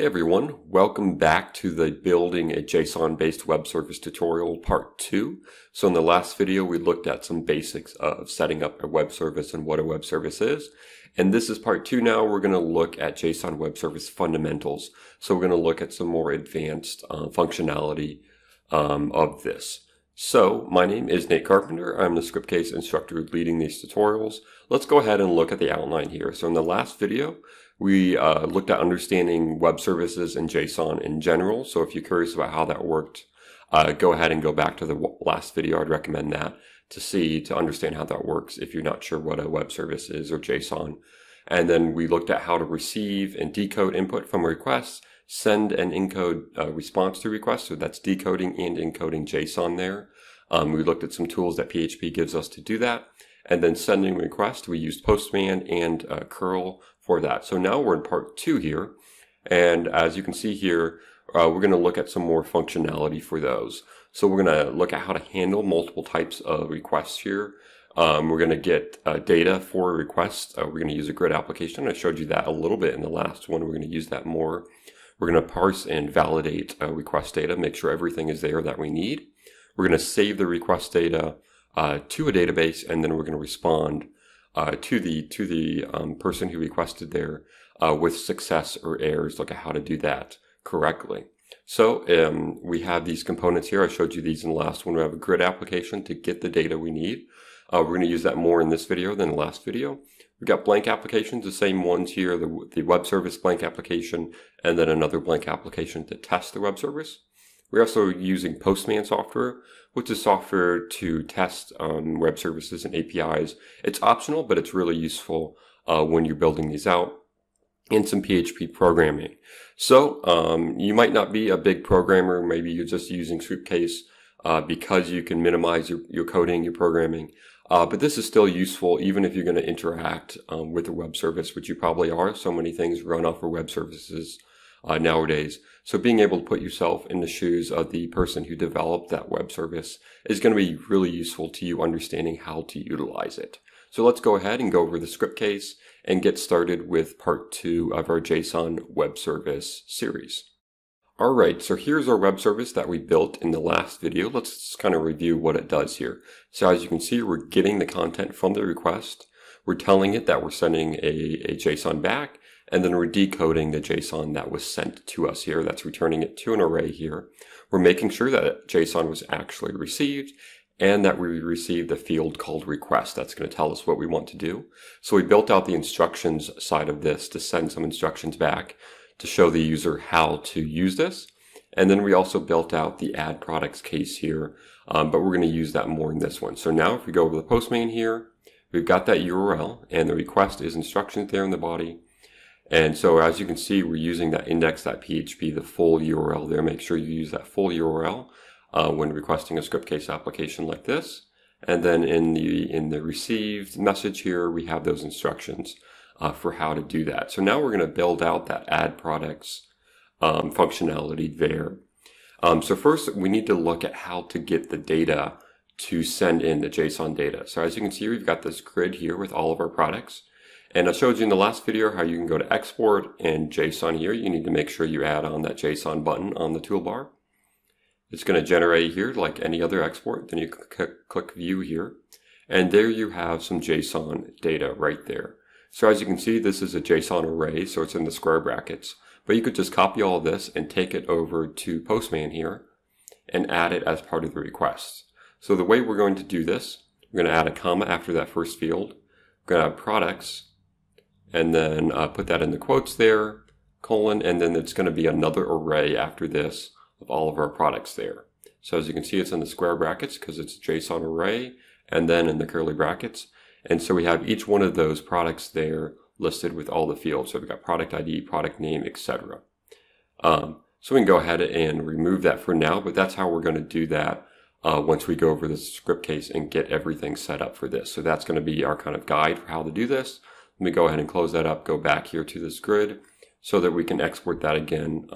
Hey everyone, welcome back to the building a JSON-based web service tutorial part 2. So in the last video we looked at some basics of setting up a web service and what a web service is. And this is part 2 now. We're going to look at JSON web service fundamentals. So we're going to look at some more advanced functionality of this. So my name is Nate Carpenter. I'm the Scriptcase instructor leading these tutorials. Let's go ahead and look at the outline here. So in the last video, we looked at understanding web services and JSON in general. So if you're curious about how that worked, go ahead and go back to the last video. I'd recommend that to understand how that works if you're not sure what a web service is or JSON. And then we looked at how to receive and decode input from requests, send and encode response to requests. So that's decoding and encoding JSON there. We looked at some tools that PHP gives us to do that. And then sending requests, we used Postman and curl for that. So now we're in part 2 here. And as you can see here, we're going to look at some more functionality for those. So we're going to look at how to handle multiple types of requests here. We're going to get data for requests. We're going to use a grid application. I showed you that a little bit in the last one. We're going to use that more. We're going to parse and validate request data, make sure everything is there that we need. We're going to save the request data to a database, and then we're going to respond to the person who requested there with success or errors. Look at how to do that correctly. So we have these components here. I showed you these in the last one. We have a grid application to get the data we need. We're going to use that more in this video than the last video. We've got blank applications, the same ones here, the web service blank application, and then another blank application to test the web service. We're also using Postman software, which is software to test web services and APIs. It's optional, but it's really useful when you're building these out, and some PHP programming. So you might not be a big programmer. Maybe you're just using Scriptcase because you can minimize your coding, your programming. But this is still useful even if you're going to interact with a web service, which you probably are. So many things run off of web services nowadays. So being able to put yourself in the shoes of the person who developed that web service is going to be really useful to you understanding how to utilize it. So let's go ahead and go over the Scriptcase and get started with part 2 of our JSON web service series. All right, so here's our web service that we built in the last video. Let's just kind of review what it does here. So as you can see, we're getting the content from the request. We're telling it that we're sending a JSON back. And then we're decoding the JSON that was sent to us here. That's returning it to an array here. We're making sure that JSON was actually received and that we received the field called request. That's going to tell us what we want to do. So we built out the instructions side of this to send some instructions back to show the user how to use this. And then we also built out the add products case here, but we're going to use that more in this one. So now if we go over the Postman here, we've got that URL and the request is instructions there in the body. And so as you can see, we're using that index.php, the full URL there. Make sure you use that full URL when requesting a Scriptcase application like this. And then in the received message here, we have those instructions for how to do that. So now we're going to build out that add products functionality there. So first, we need to look at how to get the data to send in the JSON data. So as you can see, we've got this grid here with all of our products. And I showed you in the last video how you can go to export and JSON here. You need to make sure you add on that JSON button on the toolbar. It's going to generate here like any other export. Then you click view here. And there you have some JSON data right there. So as you can see, this is a JSON array, so it's in the square brackets. But you could just copy all this and take it over to Postman here and add it as part of the request. So the way we're going to do this, we're going to add a comma after that first field. We're going to add products. And then put that in the quotes there, colon, and then it's going to be another array after this of all of our products there. So as you can see, it's in the square brackets because it's a JSON array, and then in the curly brackets. And so we have each one of those products there listed with all the fields. So we've got product ID, product name, etc. So we can go ahead and remove that for now, but that's how we're going to do that once we go over the Scriptcase and get everything set up for this. So that's going to be our kind of guide for how to do this. Let me go ahead and close that up, go back here to this grid so that we can export that again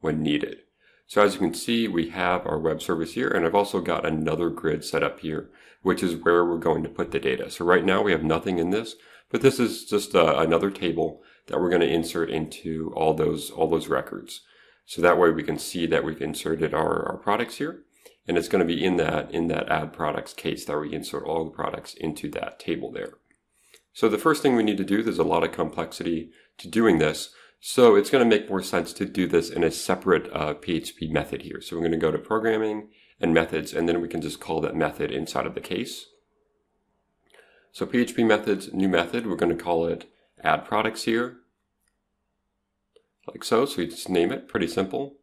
when needed. So as you can see, we have our web service here, and I've also got another grid set up here, which is where we're going to put the data. So right now we have nothing in this, But this is just another table that we're going to insert into all those records. So that way we can see that we've inserted our products here, and it's going to be in that add products case that we insert all the products into that table there. So the first thing we need to do, there's a lot of complexity to doing this, so it's going to make more sense to do this in a separate PHP method here. So we're going to go to programming and methods, and then we can just call that method inside of the case. So PHP methods, new method, we're going to call it add products here, like so. So we just name it, pretty simple.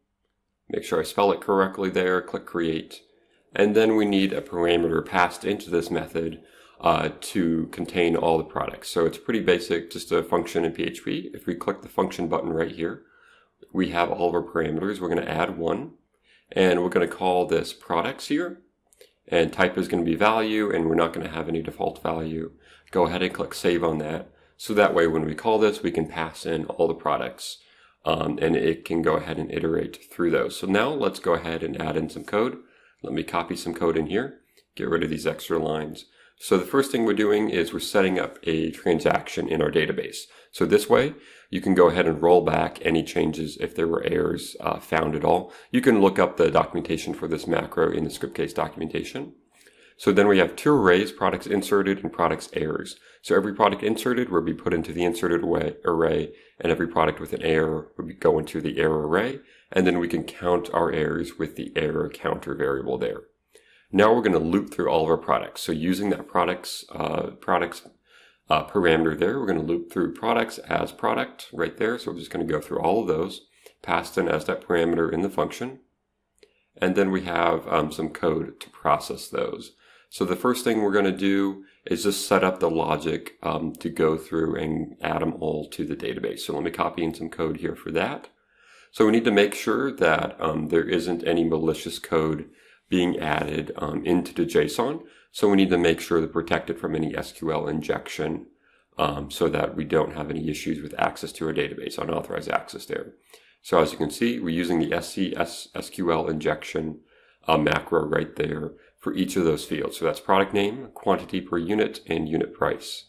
Make sure I spell it correctly there, click create. And then we need a parameter passed into this method to contain all the products. So it's pretty basic, just a function in PHP. If we click the function button right here, we have all of our parameters. We're going to add one, and we're going to call this products here. And type is going to be value, and we're not going to have any default value. Go ahead and click save on that. So that way when we call this, we can pass in all the products. And it can go ahead and iterate through those. So now let's go ahead and add in some code. Let me copy some code in here, get rid of these extra lines. So the first thing we're doing is we're setting up a transaction in our database. So this way you can go ahead and roll back any changes if there were errors found at all. You can look up the documentation for this macro in the Scriptcase documentation. So then we have two arrays, products inserted and products errors. So every product inserted will be put into the inserted array, and every product with an error would go into the error array. And then we can count our errors with the error counter variable there. Now we're going to loop through all of our products. So using that products parameter there, we're going to loop through products as product right there. So we're just going to go through all of those, passed in as that parameter in the function. And then we have some code to process those. So the first thing we're going to do is just set up the logic to go through and add them all to the database. So let me copy in some code here for that. So we need to make sure that there isn't any malicious code being added into the JSON. So we need to make sure to protect it from any SQL injection so that we don't have any issues with access to our database, unauthorized access there. So as you can see, we're using the SQL injection macro right there for each of those fields. So that's product name, quantity per unit, and unit price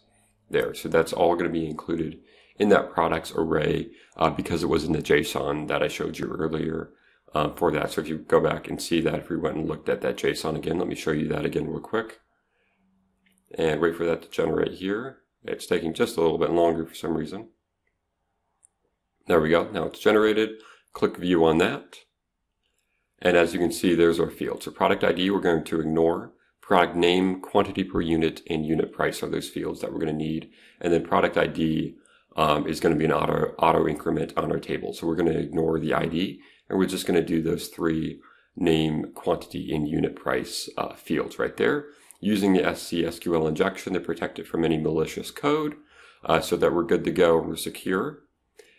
there. So that's all going to be included in that products array because it was in the JSON that I showed you earlier for that. So if you go back and see that, if we went and looked at that JSON again, let me show you that again real quick. And wait for that to generate here. It's taking just a little bit longer for some reason. There we go. Now it's generated. Click view on that. And as you can see, there's our field. So product ID, we're going to ignore. Product name, quantity per unit, and unit price are those fields that we're going to need. And then product ID is going to be an auto increment on our table. So we're going to ignore the ID, and we're just going to do those three name, quantity, and unit price fields right there. Using the SQL injection to protect it from any malicious code so that we're good to go and we're secure.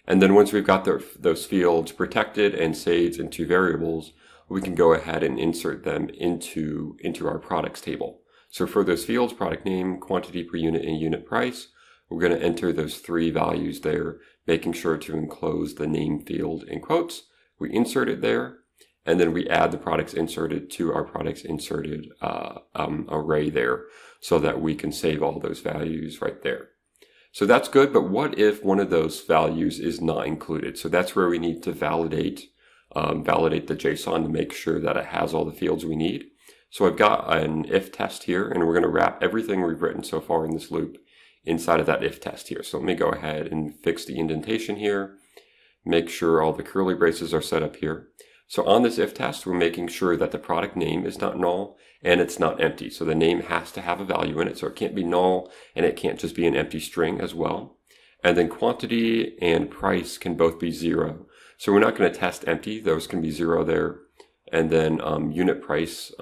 And then once we've got those fields protected and saved into variables, we can go ahead and insert them into our products table. So for those fields, product name, quantity per unit, and unit price, we're going to enter those three values there, making sure to enclose the name field in quotes. We insert it there, and then we add the products inserted to our products inserted array there so that we can save all those values right there. So that's good, but what if one of those values is not included? So that's where we need to validate the JSON to make sure that it has all the fields we need. So I've got an if test here, and we're going to wrap everything we've written so far in this loop inside of that if test here. So let me go ahead and fix the indentation here, make sure all the curly braces are set up here. So on this if test, we're making sure that the product name is not null and it's not empty. So the name has to have a value in it, so it can't be null, and it can't just be an empty string as well. And then quantity and price can both be 0. So we're not going to test empty. Those can be 0 there. And then unit price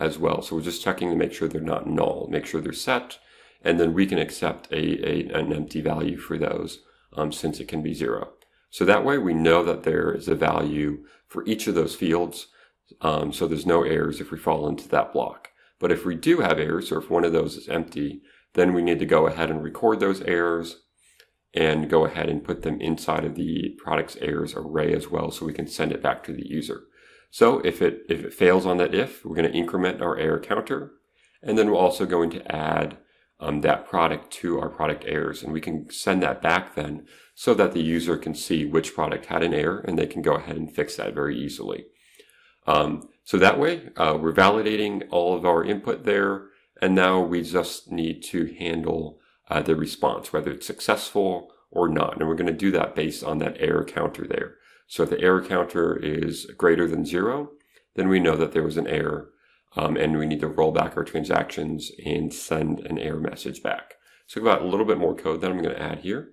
as well. So we're just checking to make sure they're not null, make sure they're set. And then we can accept an empty value for those since it can be 0. So that way we know that there is a value for each of those fields. So there's no errors if we fall into that block. But if we do have errors, or if one of those is empty, then we need to go ahead and record those errors and go ahead and put them inside of the products errors array as well, so we can send it back to the user. So if it fails on that if, we're going to increment our error counter, and then we're also going to add that product to our product errors, and we can send that back then so that the user can see which product had an error and they can go ahead and fix that very easily. So that way we're validating all of our input there, and now we just need to handle the response, whether it's successful or not. And we're going to do that based on that error counter there. So if the error counter is greater than 0, then we know that there was an error, and we need to roll back our transactions and send an error message back. So we've got a little bit more code that I'm going to add here.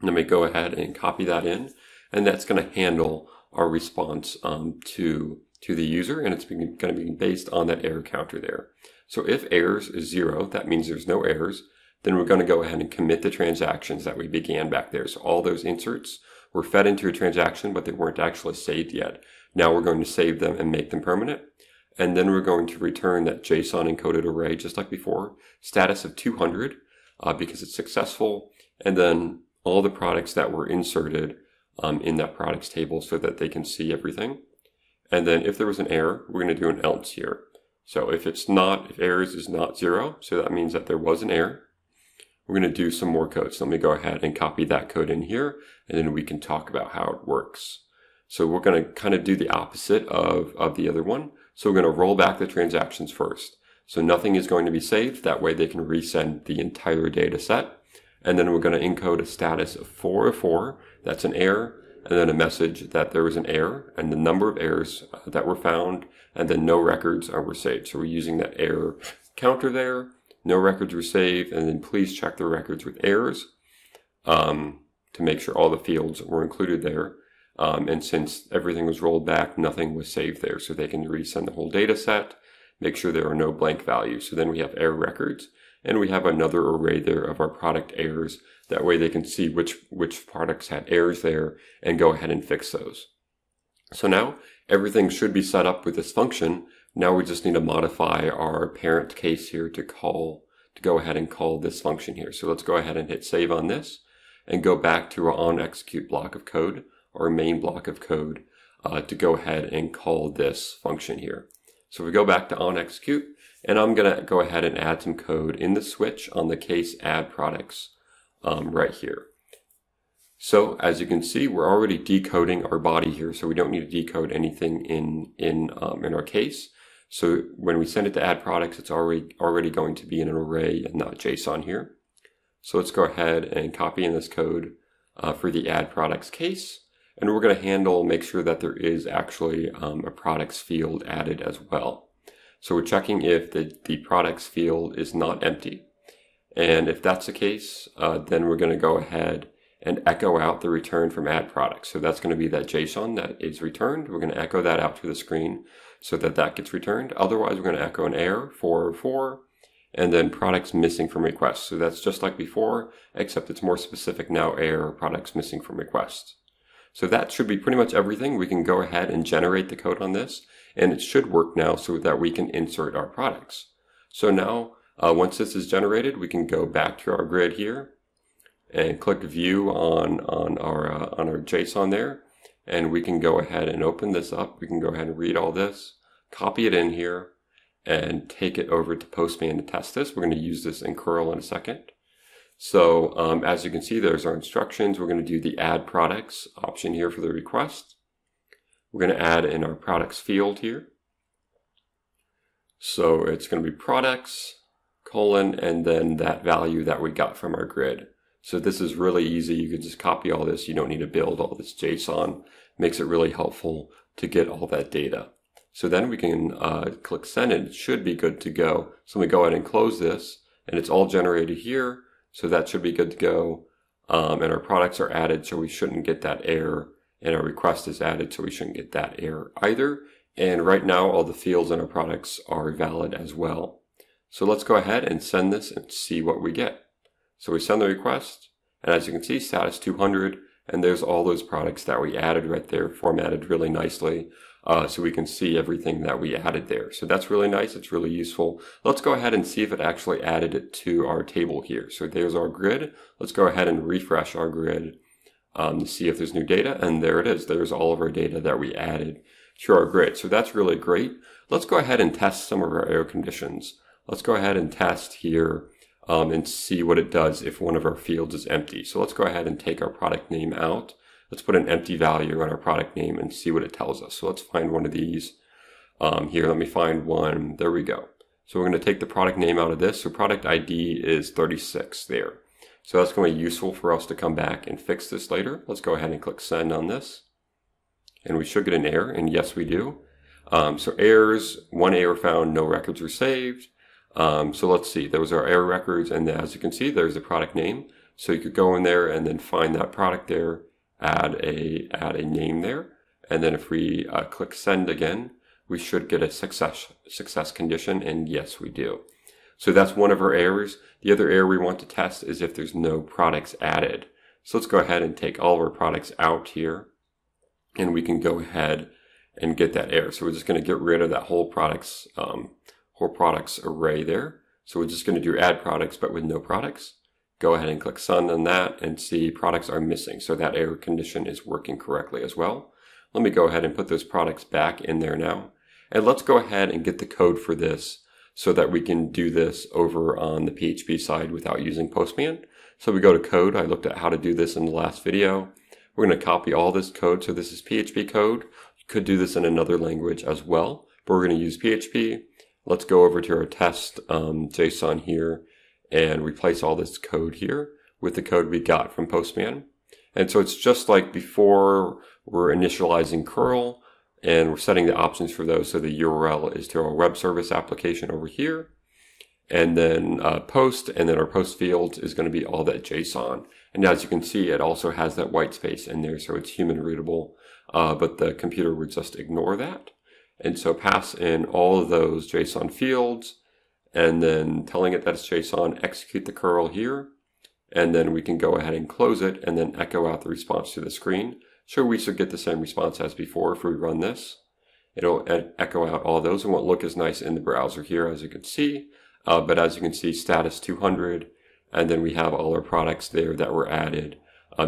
Let me go ahead and copy that in, and that's going to handle our response to the user, and it's going to be based on that error counter there. So if errors is 0, that means there's no errors. Then we're going to go ahead and commit the transactions that we began back there. So all those inserts were fed into a transaction, but they weren't actually saved yet. Now we're going to save them and make them permanent. And then we're going to return that JSON encoded array, just like before, status of 200, because it's successful. And then all the products that were inserted in that products table so that they can see everything. And then if there was an error, we're going to do an else here. So if errors is not 0, so that means that there was an error. We're going to do some more code. So let me go ahead and copy that code in here, and then we can talk about how it works. So we're going to kind of do the opposite of the other one. So we're going to roll back the transactions first. So nothing is going to be saved. That way they can resend the entire data set. And then we're going to encode a status of 404. That's an error. And then a message that there was an error and the number of errors that were found. And then no records were saved. So we're using that error counter there. No records were saved, and then please check the records with errors to make sure all the fields were included there. And since everything was rolled back, nothing was saved there. So they can resend the whole data set, make sure there are no blank values. So then we have error records, and we have another array there of our product errors. That way they can see which products had errors there and go ahead and fix those. So now everything should be set up with this function. Now we just need to modify our parent case here to go ahead and call this function here. So let's go ahead and hit save on this and go back to our on-execute block of code, our main block of code, to go ahead and call this function here. So we go back to on-execute, and I'm going to go ahead and add some code in the switch on the case add products right here. So as you can see, we're already decoding our body here, so we don't need to decode anything in our case. So when we send it to add products, it's already going to be in an array and not JSON here. So let's go ahead and copy in this code for the add products case, and we're going to make sure that there is actually a products field added as well. So we're checking if the products field is not empty, and if that's the case, then we're going to go ahead and echo out the return from add products. So that's going to be that JSON that is returned. We're going to echo that out to the screen so that that gets returned. Otherwise, we're going to echo an error 404 and then products missing from request. So that's just like before, except it's more specific now, error products missing from request. So that should be pretty much everything. We can go ahead and generate the code on this, and it should work now so that we can insert our products. So now once this is generated, we can go back to our grid here and click view on our JSON there. And we can go ahead and open this up. We can go ahead and read all this, copy it in here, and take it over to Postman to test this. We're going to use this in curl in a second. So as you can see, there's our instructions. We're going to do the add products option here for the request. We're going to add in our products field here. So it's going to be products, colon, and then that value that we got from our grid. So this is really easy. You can just copy all this. You don't need to build all this JSON. Makes it really helpful to get all that data. So then we can click send, and it should be good to go. So let me go ahead and close this, and it's all generated here. So that should be good to go. And our products are added, so we shouldn't get that error. And our request is added, so we shouldn't get that error either. And right now, all the fields in our products are valid as well. So let's go ahead and send this and see what we get. So we send the request, and as you can see, status 200, and there's all those products that we added right there, formatted really nicely, so we can see everything that we added there. So that's really nice. It's really useful. Let's go ahead and see if it actually added it to our table here. So there's our grid. Let's go ahead and refresh our grid to see if there's new data, and there it is. There's all of our data that we added to our grid. So that's really great. Let's go ahead and test some of our error conditions. Let's go ahead and test here and see what it does if one of our fields is empty. So let's go ahead and take our product name out. Let's put an empty value on our product name and see what it tells us. So let's find one of these. Here, let me find one. There we go. So we're going to take the product name out of this. So product ID is 36 there. So that's going to be useful for us to come back and fix this later. Let's go ahead and click send on this. And we should get an error, and yes, we do. So errors, one error found, no records were saved. So let's see, those are error records, and as you can see, there's the product name. So you could go in there and then find that product there, add a name there. And then if we click send again, we should get a success condition, and yes, we do. So that's one of our errors. The other error we want to test is if there's no products added. So let's go ahead and take all of our products out here, and we can go ahead and get that error. So we're just going to get rid of that whole products array there. So we're just going to do add products, but with no products. Go ahead and click send on that and see products are missing. So that error condition is working correctly as well. Let me go ahead and put those products back in there now. And let's go ahead and get the code for this so that we can do this over on the PHP side without using Postman. So we go to code. I looked at how to do this in the last video. We're going to copy all this code. So this is PHP code. You could do this in another language as well, but we're going to use PHP. Let's go over to our test JSON here and replace all this code here with the code we got from Postman. And so it's just like before, we're initializing curl and we're setting the options for those. So the URL is to our web service application over here, and then post, and then our post field is going to be all that JSON. And as you can see, it also has that white space in there. So it's human readable, but the computer would just ignore that. And so pass in all of those JSON fields and then telling it that it's JSON, execute the curl here. And then we can go ahead and close it and then echo out the response to the screen. So we should get the same response as before. If we run this, it'll echo out all those. It won't look as nice in the browser here, as you can see. But as you can see, status 200. And then we have all our products there that were added.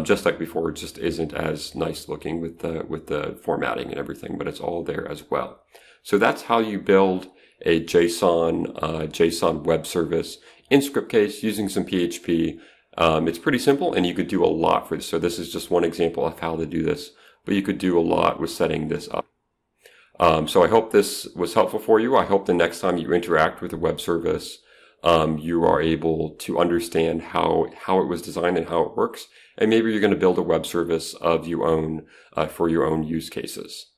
Just like before, it just isn't as nice looking with the formatting and everything, but it's all there as well. So that's how you build a JSON web service in Scriptcase using some PHP. It's pretty simple, and you could do a lot for this. So this is just one example of how to do this, but you could do a lot with setting this up. So I hope this was helpful for you. I hope the next time you interact with a web service, you are able to understand how it was designed and how it works. And maybe you're going to build a web service of your own for your own use cases.